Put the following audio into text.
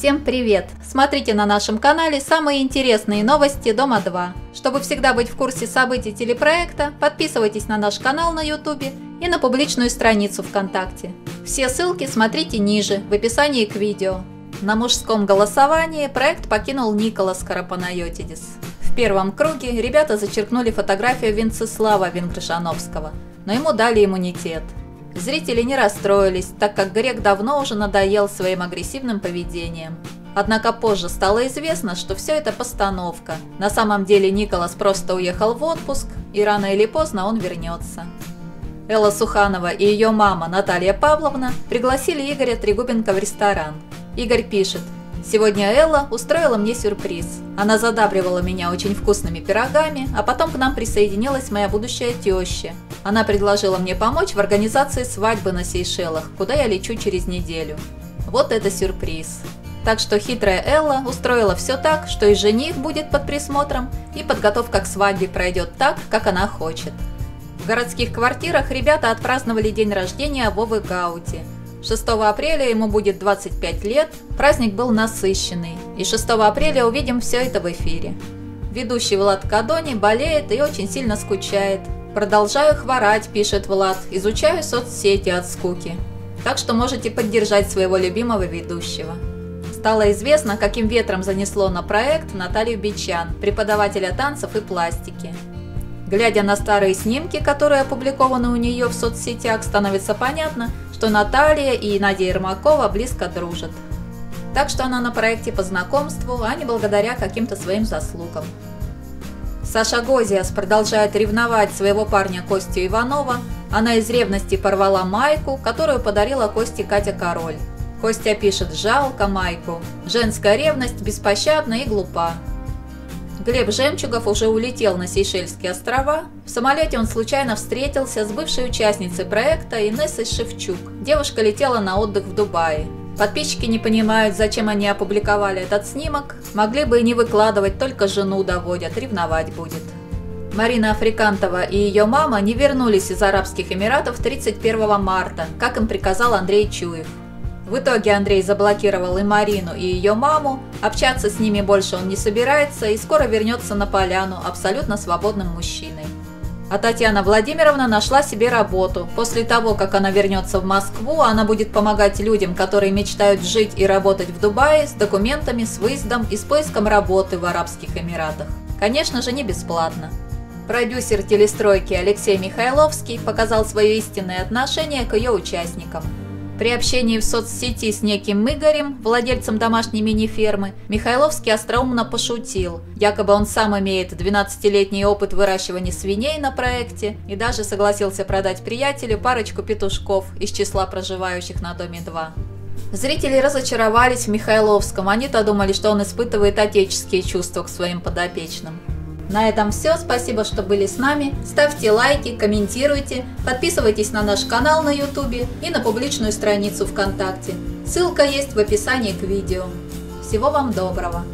Всем привет! Смотрите на нашем канале самые интересные новости Дома-2. Чтобы всегда быть в курсе событий телепроекта, подписывайтесь на наш канал на YouTube и на публичную страницу ВКонтакте. Все ссылки смотрите ниже, в описании к видео. На мужском голосовании проект покинул Николас Карапанаётидис. В первом круге ребята зачеркнули фотографию Венцеслава Венгржановского, но ему дали иммунитет. Зрители не расстроились, так как грек давно уже надоел своим агрессивным поведением. Однако позже стало известно, что все это постановка. На самом деле Николас просто уехал в отпуск, и рано или поздно он вернется. Элла Суханова и ее мама Наталья Павловна пригласили Игоря Трегубенко в ресторан. Игорь пишет: «Сегодня Элла устроила мне сюрприз. Она задабривала меня очень вкусными пирогами, а потом к нам присоединилась моя будущая теща. Она предложила мне помочь в организации свадьбы на Сейшелах, куда я лечу через неделю. Вот это сюрприз». Так что хитрая Элла устроила все так, что и жених будет под присмотром, и подготовка к свадьбе пройдет так, как она хочет. В городских квартирах ребята отпраздновали день рождения Вовы Гаути. 6 апреля ему будет 25 лет, праздник был насыщенный, и 6 апреля увидим все это в эфире. Ведущий Влад Кадони болеет и очень сильно скучает. «Продолжаю хворать», – пишет Влад, – «изучаю соцсети от скуки». Так что можете поддержать своего любимого ведущего. Стало известно, каким ветром занесло на проект Наталью Бичан, преподавателя танцев и пластики. Глядя на старые снимки, которые опубликованы у нее в соцсетях, становится понятно, что Наталья и Надя Ермакова близко дружат. Так что она на проекте по знакомству, а не благодаря каким-то своим заслугам. Саша Гозиас продолжает ревновать своего парня Костю Иванова. Она из ревности порвала майку, которую подарила Косте Катя Король. Костя пишет: «Жалко майку. Женская ревность беспощадна и глупа». Глеб Жемчугов уже улетел на Сейшельские острова. В самолете он случайно встретился с бывшей участницей проекта Инессой Шевчук. Девушка летела на отдых в Дубае. Подписчики не понимают, зачем они опубликовали этот снимок. Могли бы и не выкладывать, только жену доводят, ревновать будет. Марина Африкантова и ее мама не вернулись из Арабских Эмиратов 31 марта, как им приказал Андрей Чуев. В итоге Андрей заблокировал и Марину, и ее маму, общаться с ними больше он не собирается и скоро вернется на поляну абсолютно свободным мужчиной. А Татьяна Владимировна нашла себе работу. После того, как она вернется в Москву, она будет помогать людям, которые мечтают жить и работать в Дубае, с документами, с выездом и с поиском работы в Арабских Эмиратах. Конечно же, не бесплатно. Продюсер телестройки Алексей Михайловский показал свое истинное отношение к ее участникам. При общении в соцсети с неким Игорем, владельцем домашней мини-фермы, Михайловский остроумно пошутил. Якобы он сам имеет 12-летний опыт выращивания свиней на проекте и даже согласился продать приятелю парочку петушков из числа проживающих на Доме-2. Зрители разочаровались в Михайловском, они-то думали, что он испытывает отеческие чувства к своим подопечным. На этом все, спасибо, что были с нами, ставьте лайки, комментируйте, подписывайтесь на наш канал на YouTube и на публичную страницу ВКонтакте. Ссылка есть в описании к видео. Всего вам доброго!